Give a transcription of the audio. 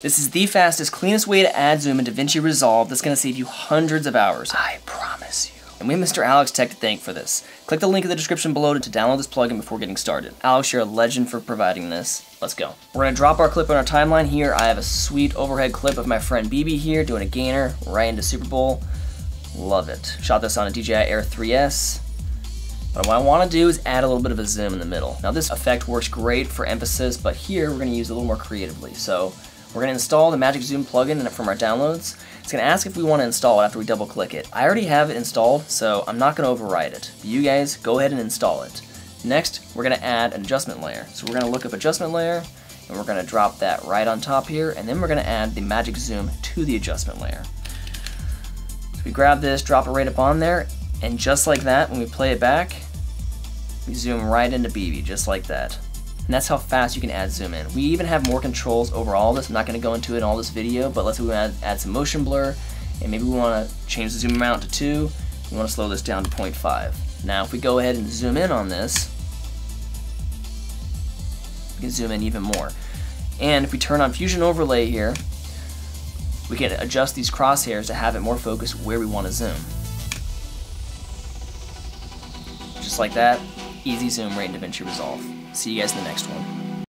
This is the fastest, cleanest way to add zoom in DaVinci Resolve that's gonna save you hundreds of hours. I promise you. And we have Mr. Alex Tech to thank for this. Click the link in the description below to download this plugin before getting started. Alex, you're a legend for providing this. Let's go. We're gonna drop our clip on our timeline here. I have a sweet overhead clip of my friend BB here doing a gainer right into Super Bowl. Love it. Shot this on a DJI Air 3S. But what I wanna do is add a little bit of a zoom in the middle. Now this effect works great for emphasis, but here we're gonna use it a little more creatively. So we're gonna install the Magic Zoom plugin from our downloads. It's gonna ask if we wanna install it after we double click it. I already have it installed, so I'm not gonna override it. But you guys, go ahead and install it. Next, we're gonna add an adjustment layer. So we're gonna look up adjustment layer, and we're gonna drop that right on top here, and then we're gonna add the Magic Zoom to the adjustment layer. So we grab this, drop it right up on there, and just like that, when we play it back, we zoom right into BB, just like that. And that's how fast you can add zoom in. We even have more controls over all this. I'm not gonna go into it in all this video, but let's say we wanna add some motion blur, and maybe we wanna change the zoom amount to 2, we wanna slow this down to 0.5. Now, if we go ahead and zoom in on this, we can zoom in even more. And if we turn on Fusion Overlay here, we can adjust these crosshairs to have it more focused where we wanna zoom. Just like that, easy zoom right in DaVinci Resolve. See you guys in the next one.